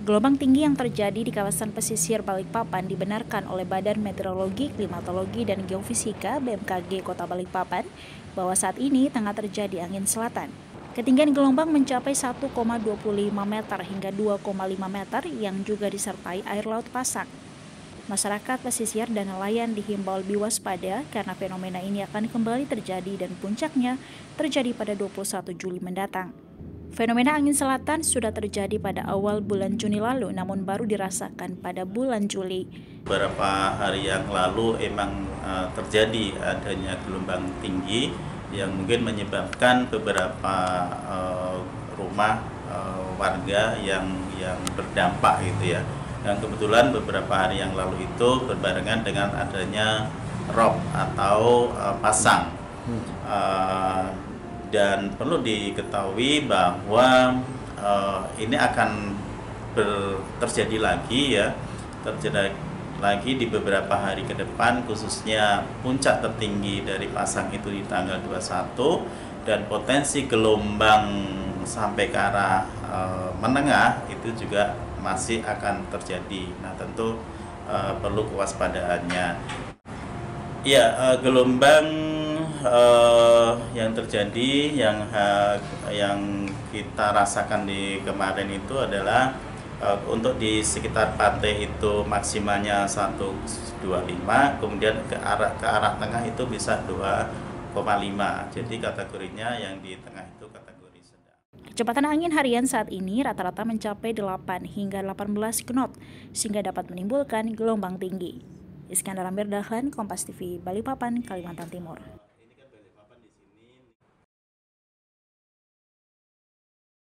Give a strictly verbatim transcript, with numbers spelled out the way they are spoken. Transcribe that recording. Gelombang tinggi yang terjadi di kawasan pesisir Balikpapan dibenarkan oleh Badan Meteorologi, Klimatologi, dan Geofisika B M K G Kota Balikpapan bahwa saat ini tengah terjadi angin selatan. Ketinggian gelombang mencapai satu koma dua lima meter hingga dua koma lima meter yang juga disertai air laut pasang. Masyarakat pesisir dan nelayan dihimbau lebih waspada karena fenomena ini akan kembali terjadi dan puncaknya terjadi pada dua puluh satu Juli mendatang. Fenomena angin selatan sudah terjadi pada awal bulan Juni lalu, namun baru dirasakan pada bulan Juli. Beberapa hari yang lalu emang uh, terjadi adanya gelombang tinggi yang mungkin menyebabkan beberapa uh, rumah uh, warga yang yang berdampak gitu ya. Dan kebetulan beberapa hari yang lalu itu berbarengan dengan adanya rob atau uh, pasang. Uh, Dan perlu diketahui bahwa uh, ini akan ber, terjadi lagi ya, terjadi lagi di beberapa hari ke depan, khususnya puncak tertinggi dari pasang itu di tanggal dua puluh satu, dan potensi gelombang sampai ke arah uh, menengah itu juga masih akan terjadi. Nah, tentu uh, perlu kewaspadaannya. Ya, uh, gelombang Uh, yang terjadi yang uh, yang kita rasakan di kemarin itu adalah uh, untuk di sekitar pantai itu maksimalnya satu koma dua lima, kemudian ke arah ke arah tengah itu bisa dua koma lima. Jadi kategorinya yang di tengah itu kategori sedang. Kecepatan angin harian saat ini rata-rata mencapai delapan hingga delapan belas knot sehingga dapat menimbulkan gelombang tinggi. Iskandar Amir Dahlan, Kompas T V Balikpapan, Kalimantan Timur.